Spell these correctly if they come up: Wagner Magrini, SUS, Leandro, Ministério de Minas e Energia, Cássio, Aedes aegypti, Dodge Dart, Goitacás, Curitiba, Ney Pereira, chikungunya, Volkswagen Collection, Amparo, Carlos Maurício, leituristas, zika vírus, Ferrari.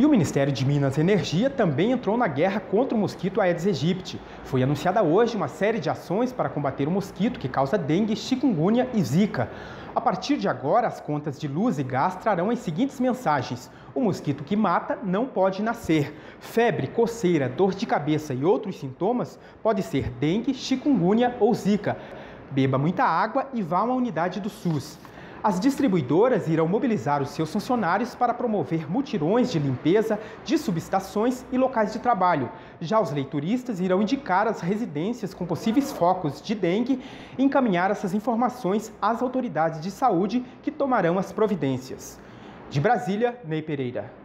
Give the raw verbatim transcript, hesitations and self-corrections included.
E o Ministério de Minas e Energia também entrou na guerra contra o mosquito Aedes aegypti. Foi anunciada hoje uma série de ações para combater o mosquito que causa dengue, chikungunya e zika. A partir de agora, as contas de luz e gás trarão as seguintes mensagens. O mosquito que mata não pode nascer. Febre, coceira, dor de cabeça e outros sintomas pode ser dengue, chikungunya ou zika. Beba muita água e vá a uma unidade do SUS. As distribuidoras irão mobilizar os seus funcionários para promover mutirões de limpeza de subestações e locais de trabalho. Já os leituristas irão indicar as residências com possíveis focos de dengue e encaminhar essas informações às autoridades de saúde, que tomarão as providências. De Brasília, Ney Pereira.